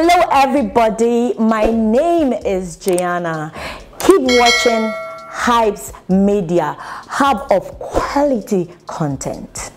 Hello everybody, my name is Gianna. Keep watching Hypes Media, hub of quality content.